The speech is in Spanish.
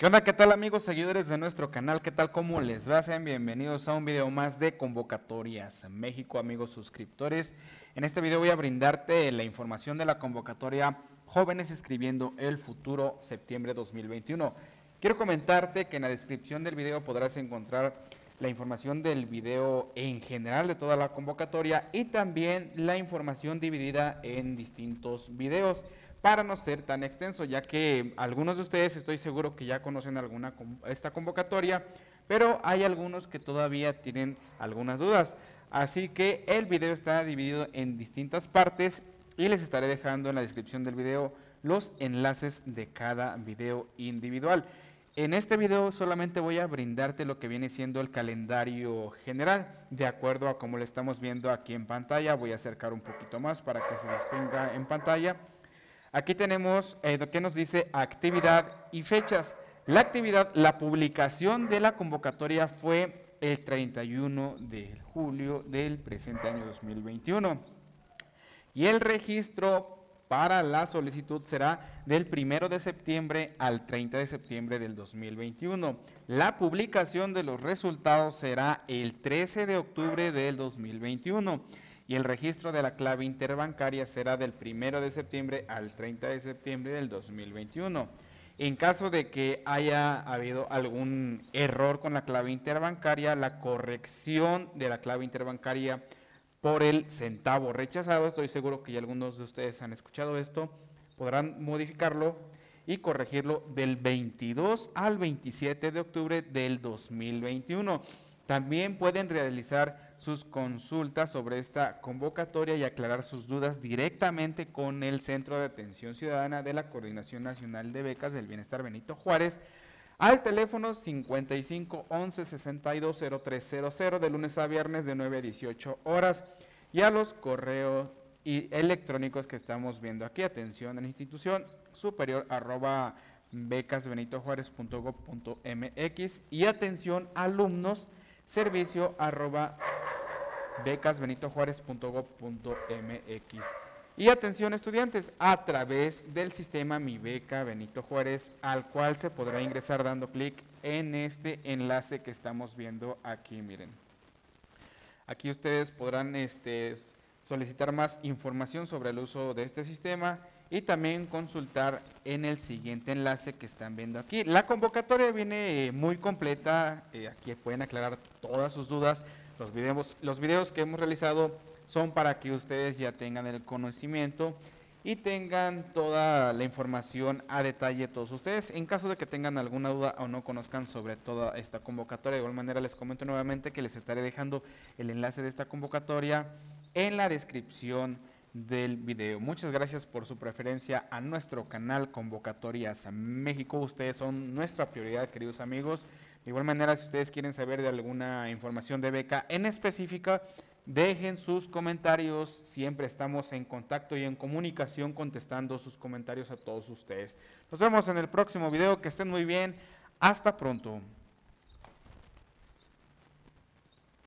¿Qué onda? ¿Qué tal amigos seguidores de nuestro canal? ¿Qué tal? ¿Cómo les va? Sean bienvenidos a un video más de Convocatorias México, amigos suscriptores. En este video voy a brindarte la información de la convocatoria Jóvenes Escribiendo el Futuro, septiembre 2021. Quiero comentarte que en la descripción del video podrás encontrar la información del video en general de toda la convocatoria y también la información dividida en distintos videos, para no ser tan extenso, ya que algunos de ustedes estoy seguro que ya conocen esta convocatoria, pero hay algunos que todavía tienen algunas dudas. Así que el video está dividido en distintas partes y les estaré dejando en la descripción del video los enlaces de cada video individual. En este video solamente voy a brindarte lo que viene siendo el calendario general, de acuerdo a como lo estamos viendo aquí en pantalla. Voy a acercar un poquito más para que se distinga en pantalla. Aquí tenemos lo que nos dice actividad y fechas. La actividad, la publicación de la convocatoria fue el 31 de julio del presente año 2021. Y el registro para la solicitud será del 1 de septiembre al 30 de septiembre del 2021. La publicación de los resultados será el 13 de octubre del 2021. Y el registro de la clave interbancaria será del 1 de septiembre al 30 de septiembre del 2021. En caso de que haya habido algún error con la clave interbancaria, la corrección de la clave interbancaria por el centavo rechazado, estoy seguro que ya algunos de ustedes han escuchado esto, podrán modificarlo y corregirlo del 22 al 27 de octubre del 2021. También pueden realizar sus consultas sobre esta convocatoria y aclarar sus dudas directamente con el Centro de Atención Ciudadana de la Coordinación Nacional de Becas del Bienestar Benito Juárez al teléfono 55 11 62 0300 de lunes a viernes de 9 a 18 horas y a los correos electrónicos que estamos viendo aquí, atención a la institución superior @becasbenitojuarez.gob.mx y atención alumnos servicio @becasbenitojuarez.gob.mx y atención estudiantes a través del sistema Mi Beca Benito Juárez, al cual se podrá ingresar dando clic en este enlace que estamos viendo aquí. Miren, aquí ustedes podrán solicitar más información sobre el uso de este sistema y también consultar en el siguiente enlace que están viendo aquí. La convocatoria viene muy completa, aquí pueden aclarar todas sus dudas. Los videos que hemos realizado son para que ustedes ya tengan el conocimiento y tengan toda la información a detalle todos ustedes. En caso de que tengan alguna duda o no conozcan sobre toda esta convocatoria, de igual manera les comento nuevamente que les estaré dejando el enlace de esta convocatoria en la descripción del video. Muchas gracias por su preferencia a nuestro canal Convocatorias México. Ustedes son nuestra prioridad, queridos amigos. De igual manera, si ustedes quieren saber de alguna información de beca en específica, dejen sus comentarios. Siempre estamos en contacto y en comunicación contestando sus comentarios a todos ustedes. Nos vemos en el próximo video. Que estén muy bien. Hasta pronto.